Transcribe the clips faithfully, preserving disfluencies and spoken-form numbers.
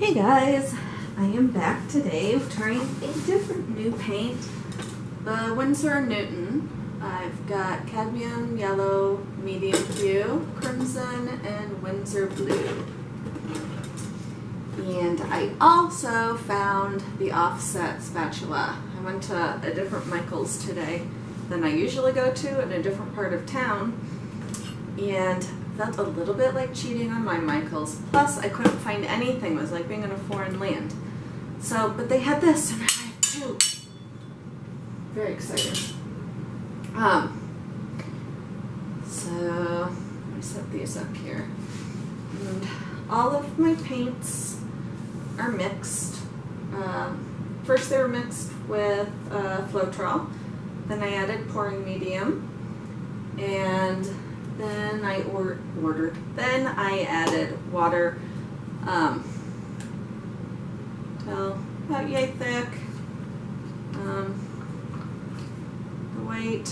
Hey guys, I am back today with trying a different new paint, the Winsor and Newton. I've got cadmium yellow, medium hue, crimson, and Winsor blue. And I also found the offset spatula. I went to a different Michael's today than I usually go to in a different part of town, and felt a little bit like cheating on my Michaels. Plus, I couldn't find anything. It was like being in a foreign land. So, but they had this, and I had two. Very excited. Um. So, I set these up here. And all of my paints are mixed. Um, first, they were mixed with uh, Floetrol. Then I added Pouring Medium, and Then I or ordered. Then I added water, um, till about yay thick. Um, the white,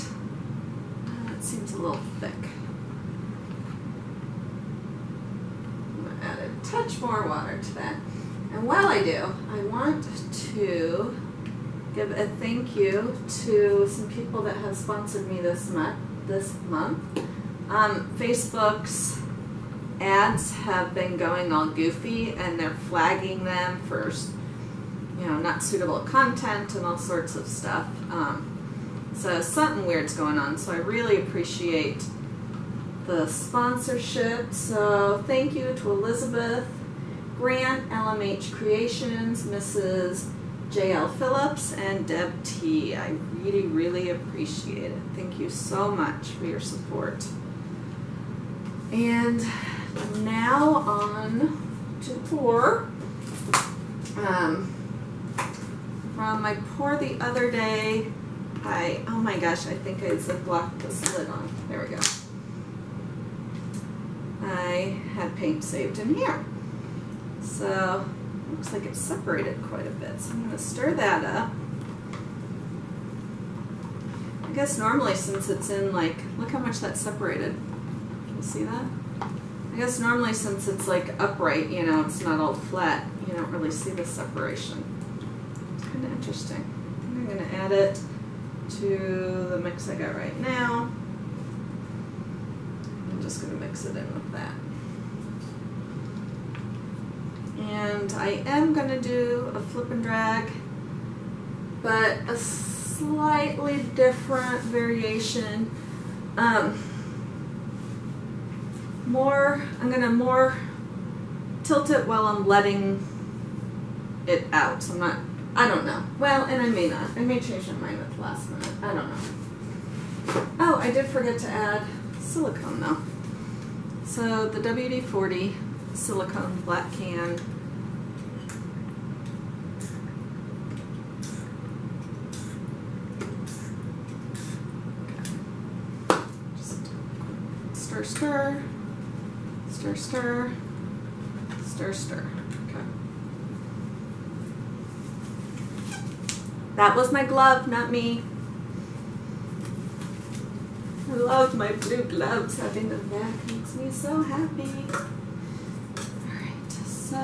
uh, it seems a little thick. I'm gonna add a touch more water to that. And while I do, I want to give a thank you to some people that have sponsored me this month. This month. Um, Facebook's ads have been going all goofy, and they're flagging them for, you know, not suitable content and all sorts of stuff. Um, so something weird's going on, so I really appreciate the sponsorship. So thank you to Elizabeth Grant, L M H Creations, Missus J L Phillips, and Deb T. I really, really appreciate it. Thank you so much for your support. And now on to pour. Um, from my pour the other day, I, oh my gosh, I think I zip locked this lid on. There we go. I had paint saved in here. So, looks like it's separated quite a bit. So I'm going to stir that up. I guess normally since it's in like, look how much that's separated. See that? I guess normally since it's like upright, you know, it's not all flat, you don't really see the separation. It's kind of interesting. I think I'm going to add it to the mix I got right now. I'm just going to mix it in with that. And I am going to do a flip and drag, but a slightly different variation. Um, More, I'm going to more tilt it while I'm letting it out. So I'm not, I don't know. Well, and I may not. I may change my mind at the last minute. I don't know. Oh, I did forget to add silicone though. So the W D forty silicone black can. Just stir, stir. Stir, stir, stir, stir. Okay. That was my glove, not me. I love my blue gloves. Having them back makes me so happy. Alright, so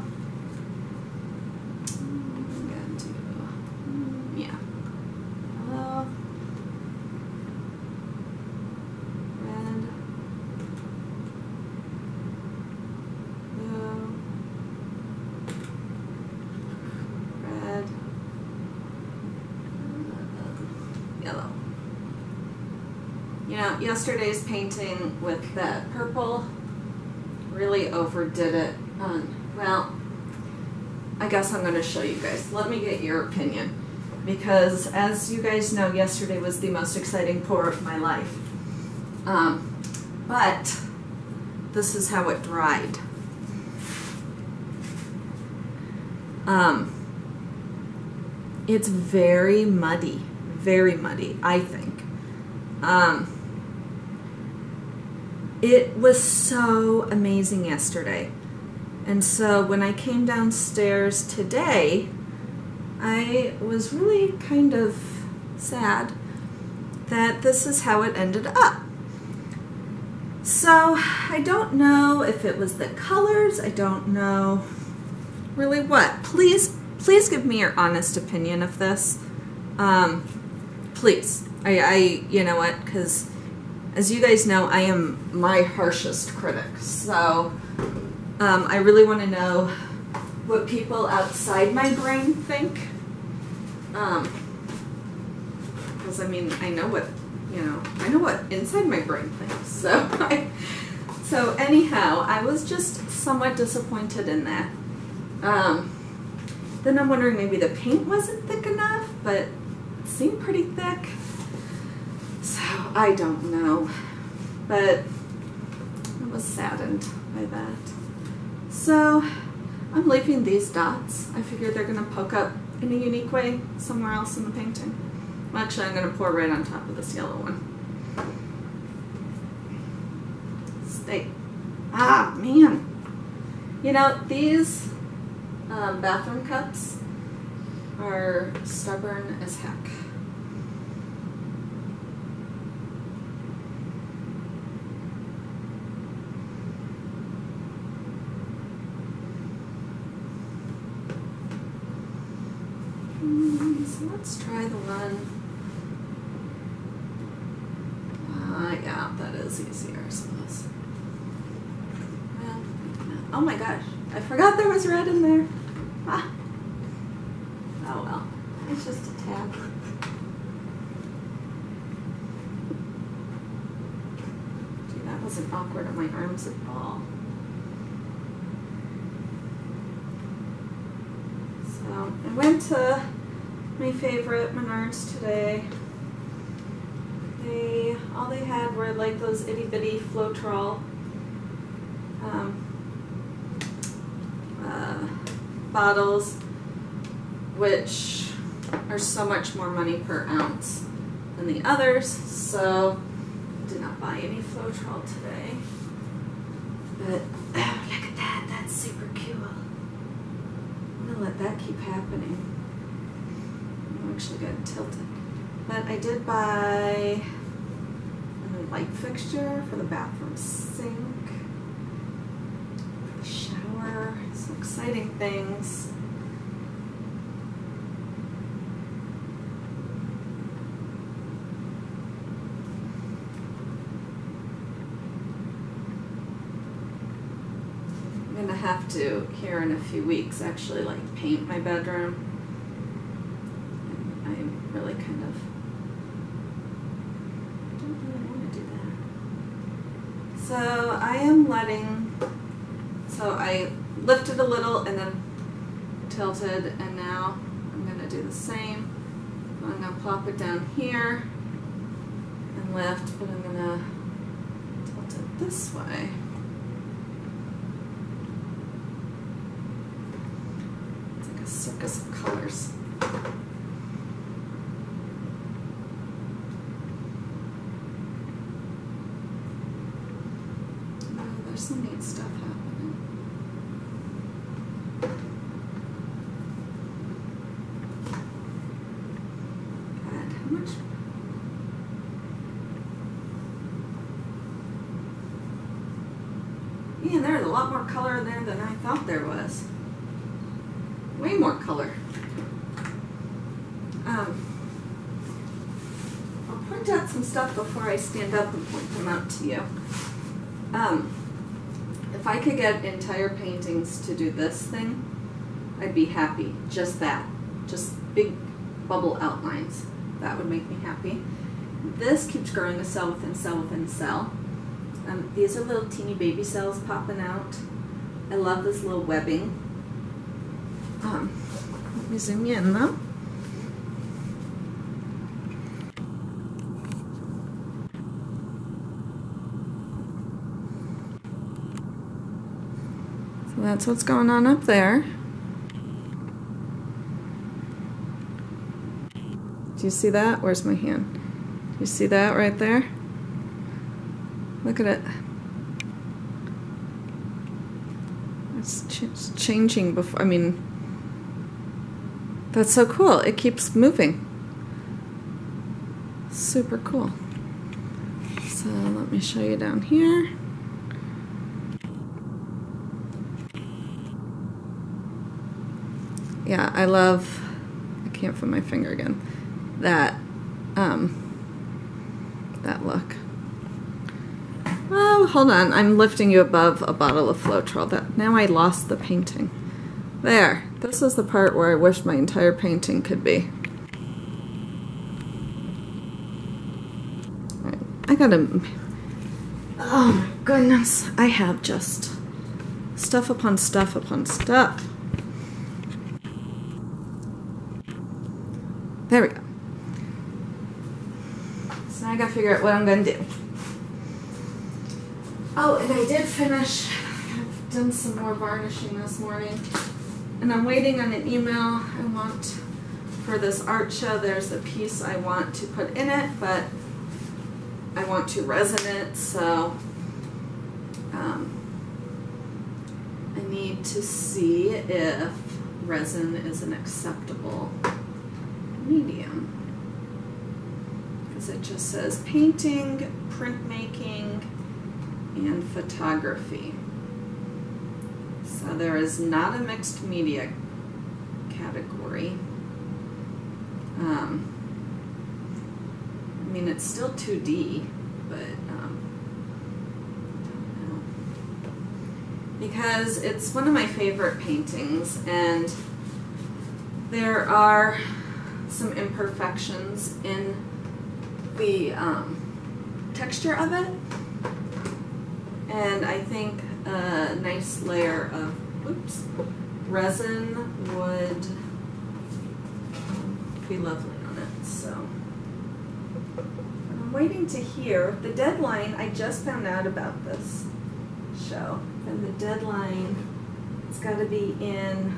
I'm going to do, yeah. Hello. Yesterday's painting with that purple really overdid it on, well, I guess I'm going to show you guys. Let me get your opinion, because as you guys know, yesterday was the most exciting pour of my life. Um, but this is how it dried. Um, it's very muddy, very muddy, I think. Um, It was so amazing yesterday, and so when I came downstairs today, I was really kind of sad that this is how it ended up. So I don't know if it was the colors, I don't know really what? Please, please give me your honest opinion of this. Um, please. I, I, you know what, because as you guys know, I am my harshest critic. So um, I really want to know what people outside my brain think. Um, because I mean, I know what, you know, I know what inside my brain thinks. So, I, so anyhow, I was just somewhat disappointed in that. Um, then I'm wondering maybe the paint wasn't thick enough, but it seemed pretty thick. So I don't know, but I was saddened by that. So I'm leaving these dots. I figured they're gonna poke up in a unique way somewhere else in the painting. Actually, I'm gonna pour right on top of this yellow one. Stay. Ah, man. You know, these um, bathroom cups are stubborn as heck. So let's try the one. Ah, uh, yeah, that is easier, I suppose. Well, oh my gosh, I forgot there was red in there. Ah. Oh well, it's just a tab. Gee, that wasn't awkward on my arms at all. So I went to my favorite Menards today. They all they had were like those itty bitty Floetrol um, uh, bottles, which are so much more money per ounce than the others. So I did not buy any Floetrol today. But oh, look at that! That's super cool. I'm gonna let that keep happening. Actually got tilted. But I did buy a new light fixture for the bathroom sink, for the shower, some exciting things. I'm gonna have to, here in a few weeks, actually like paint my bedroom. Really kind of, I don't really want to do that. So I am letting, so I lifted a little and then tilted, and now I'm going to do the same. I'm going to plop it down here and lift, but I'm going to tilt it this way. It's like a circus of colors. Some neat stuff happening. God, how much? Man, there's a lot more color in there than I thought there was. Way more color. Um, I'll point out some stuff before I stand up and point them out to you. Um. If I could get entire paintings to do this thing, I'd be happy. Just that. Just big bubble outlines. That would make me happy. This keeps growing a cell within cell within cell. Um, these are little teeny baby cells popping out. I love this little webbing. Um, let me zoom you in though. That's what's going on up there. Do you see that? Where's my hand? Do you see that right there? Look at it. It's, ch it's changing before, I mean, that's so cool. It keeps moving. Super cool. So let me show you down here. yeah, I love, I can't find my finger again, that, um, that look. Oh, hold on, I'm lifting you above a bottle of Floetrol. That, now I lost the painting. There, this is the part where I wish my entire painting could be. All right, I gotta, oh my goodness, I have just stuff upon stuff upon stuff. There we go. So now I gotta figure out what I'm gonna do. Oh, and I did finish, I've done some more varnishing this morning, and I'm waiting on an email I want for this art show. There's a piece I want to put in it, but I want to resin it, so um, I need to see if resin is an acceptable medium, because it just says painting, printmaking, and photography. So there is not a mixed media category. Um, I mean, it's still two D, but um, I don't know. Because it's one of my favorite paintings, and there are some imperfections in the um, texture of it. And I think a nice layer of oops, resin would be lovely on it. So I'm waiting to hear. The deadline, I just found out about this show, and the deadline, it's got to be in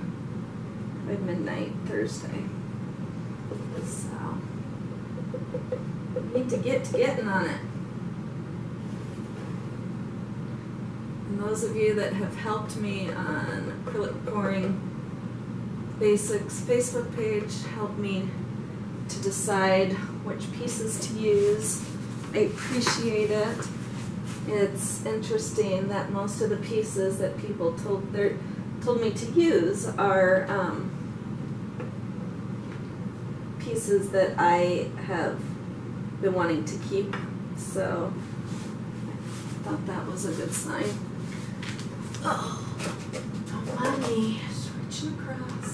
by midnight Thursday. So I need to get to getting on it. Those of you that have helped me on Acrylic Pouring Basics Facebook page helped me to decide which pieces to use. I appreciate it. It's interesting that most of the pieces that people told their, told me to use are um, pieces that I have been wanting to keep. So I thought that was a good sign. Oh, oh, mommy, switching across.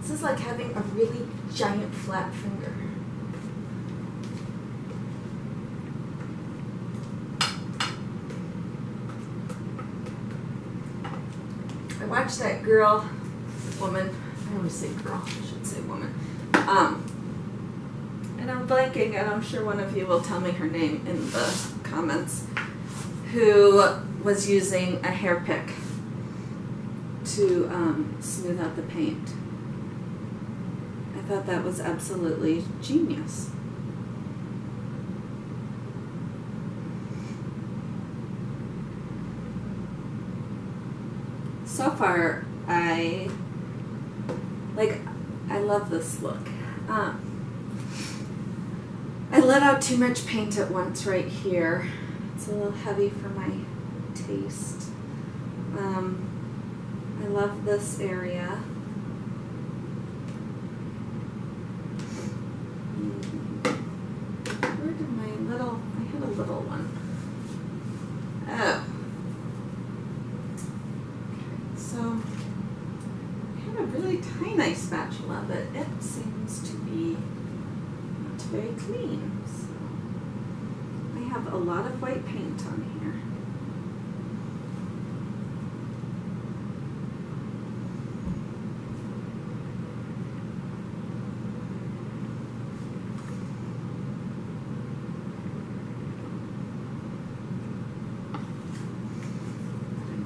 This is like having a really giant flat finger. I watched that girl, woman, I always say girl, I should say woman. Um. And I'm blanking, and I'm sure one of you will tell me her name in the comments, who was using a hair pick to um, smooth out the paint. I thought that was absolutely genius. So far, I, like, I love this look. Um, I let out too much paint at once right here. It's a little heavy for my taste. Um, I love this area. Where did my little, I had a little one. Oh. So, I had a really tiny spatula, but it seems to be very clean. So I have a lot of white paint on here.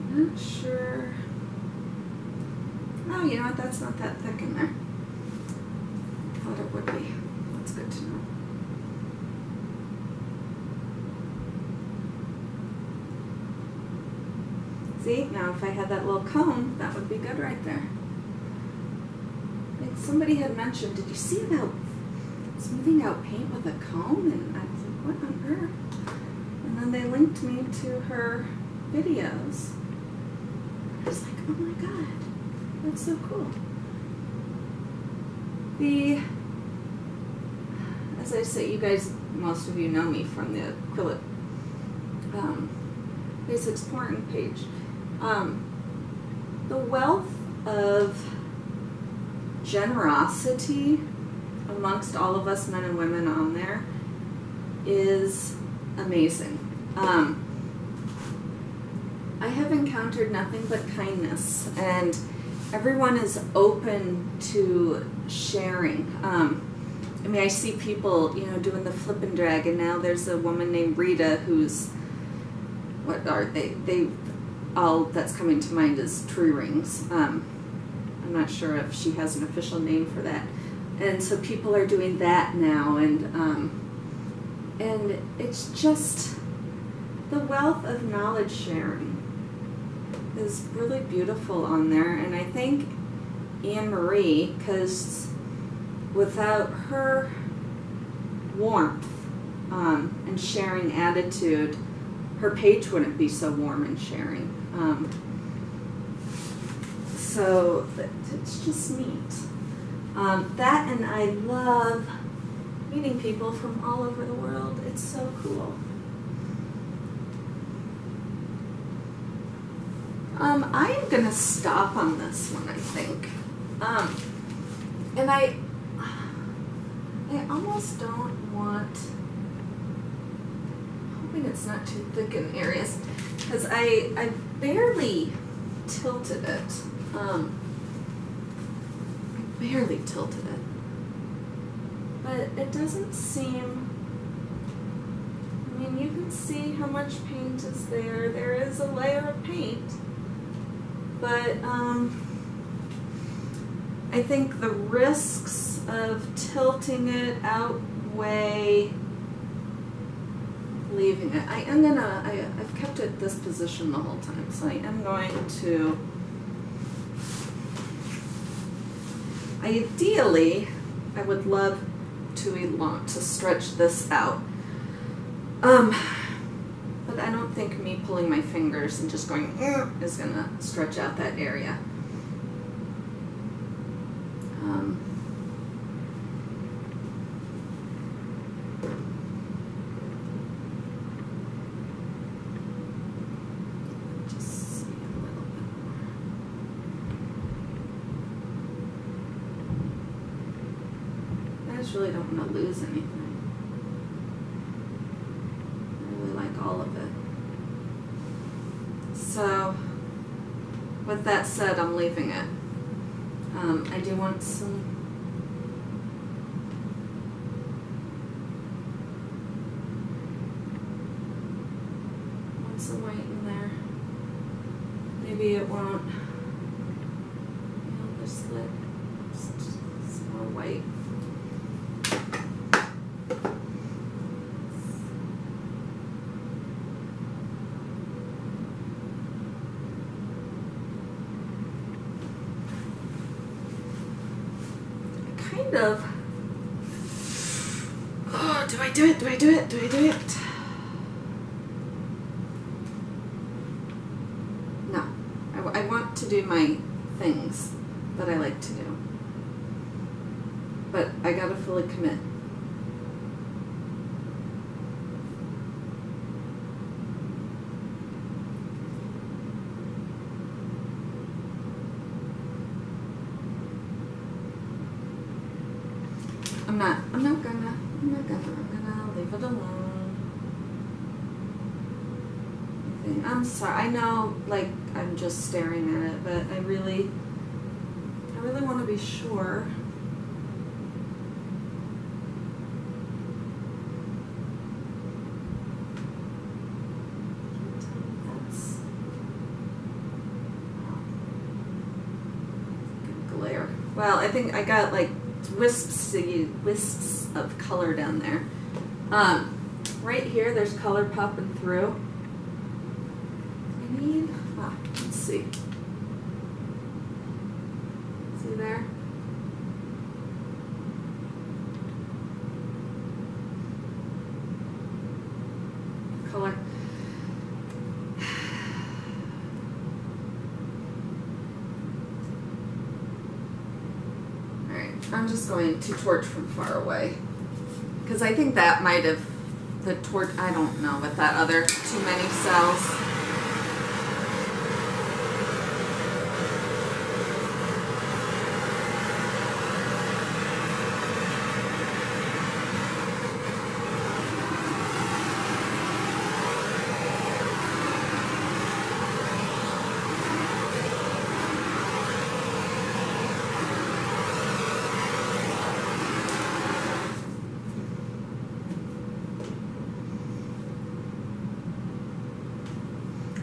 I'm not sure. Oh, you know what? That's not that thick in there. I thought it would be. Good to know. See, now if I had that little comb, that would be good right there. Like somebody had mentioned, did you see about smoothing out paint with a comb? And I was like, what on earth? And then they linked me to her videos. was like, oh my god, that's so cool. The, as I say, you guys, most of you know me from the acrylic um, basics pouring page. Um, the wealth of generosity amongst all of us men and women on there is amazing. Um, I have encountered nothing but kindness, and everyone is open to sharing. Um, I mean, I see people, you know, doing the flip and drag, and now there's a woman named Rita who's, what are they, they, all that's coming to mind is tree rings. Um, I'm not sure if she has an official name for that. And so people are doing that now, and, um, and it's just, the wealth of knowledge sharing is really beautiful on there, and I thank Anne Marie, because without her warmth um, and sharing attitude, her page wouldn't be so warm and sharing. Um, so it's just neat. Um, that, and I love meeting people from all over the world. It's so cool. Um, I am going to stop on this one, I think. Um, and I, I almost don't want, hoping it's not too thick in areas, because I, I barely tilted it. Um, I barely tilted it. But it doesn't seem, I mean, you can see how much paint is there. There is a layer of paint. But um, I think the risks of tilting it outweigh leaving it. I am gonna, I, I've kept it this position the whole time, so I am going to, ideally, I would love to elongate, to stretch this out. Um, But I don't think me pulling my fingers and just going mm, is going to stretch out that area. Um, just see a little bit more. I just really don't want to lose anything. So, with that said, I'm leaving it. Um, I do want some... want some white in there. Maybe it won't... You know, there's that, some more white. Of, oh, do I do it? Do I do it? Do I do it? No, I, I want to do my things that I like to do, but I gotta fully commit. I'm not, I'm not gonna, I'm not gonna, I'm gonna leave it alone. I'm sorry, I know, like, I'm just staring at it, but I really, I really want to be sure. That's a good glare. Well, I think I got, like, wisps wisps of color down there. Um, right here, there's color popping through. I need, ah, let's see. See there? Color. I'm just going to torch from far away, because I think that might have the torch, I don't know, with that other too many cells.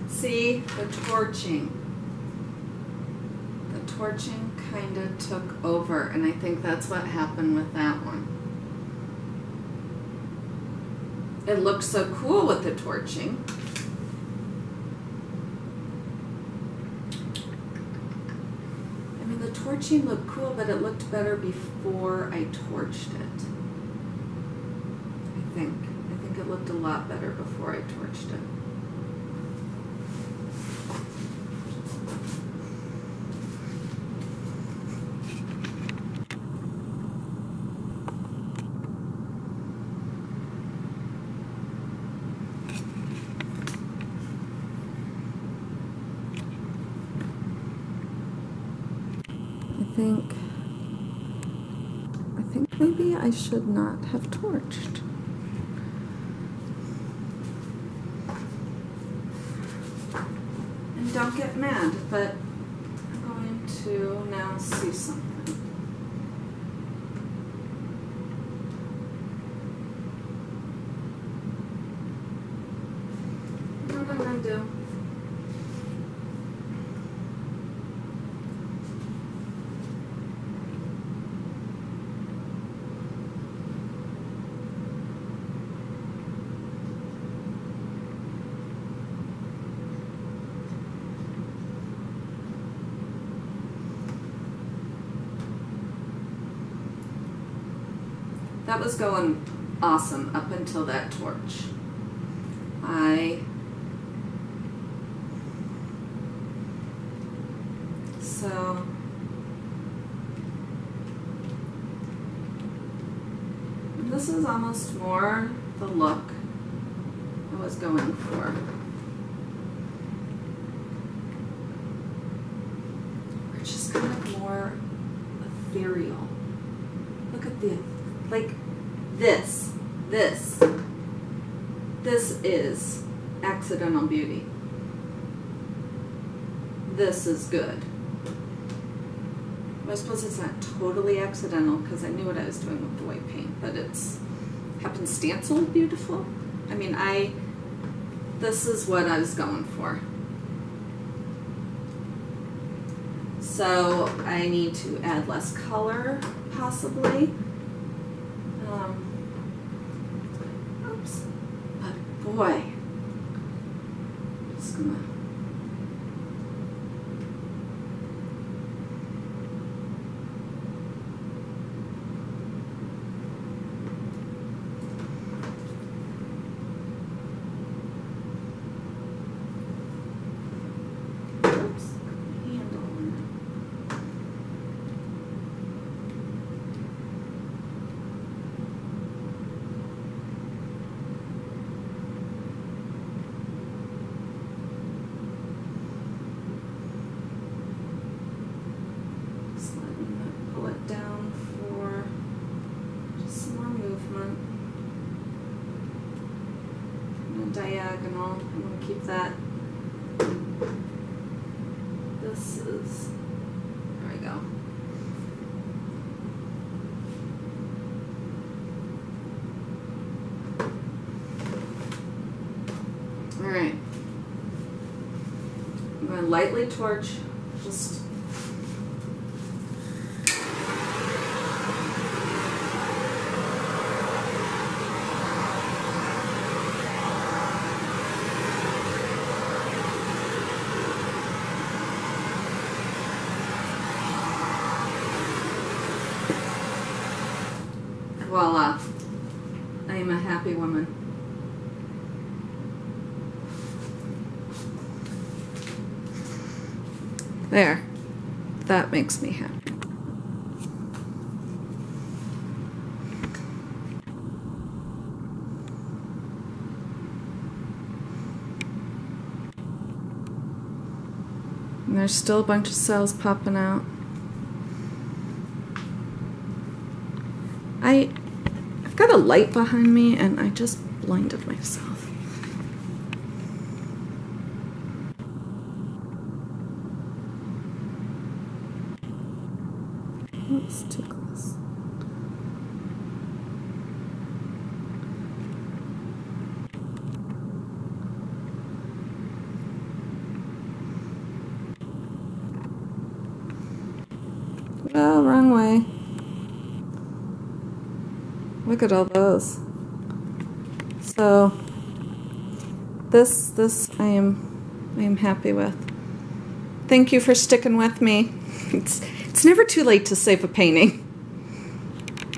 See, the torching, the torching kind of took over, and I think that's what happened with that one. It looked so cool with the torching. I mean, the torching looked cool, but it looked better before I torched it. I think. I think it looked a lot better before I torched it. think I think maybe I should not have torched. And don't get mad, but I'm going to now see something. What am I going to do? That was going awesome up until that torch. I so this is almost more the look I was going for. It's just kind of more ethereal. Look at the like. This, this, this is accidental beauty. This is good. I suppose it's not totally accidental because I knew what I was doing with the white paint, but it's happenstantial beautiful. I mean, I, this is what I was going for. So I need to add less color, possibly. Um, oops, but boy, I'm just gonna diagonal. I'm going to keep that. This is, there we go. All right. I'm going to lightly torch, just voila, I am a happy woman. There, that makes me happy. And there's still a bunch of cells popping out. I, I've got a light behind me and I just blinded myself. That's too close. Oh, wrong way. Look at all those. So this this I am I am happy with. Thank you for sticking with me. It's it's never too late to save a painting.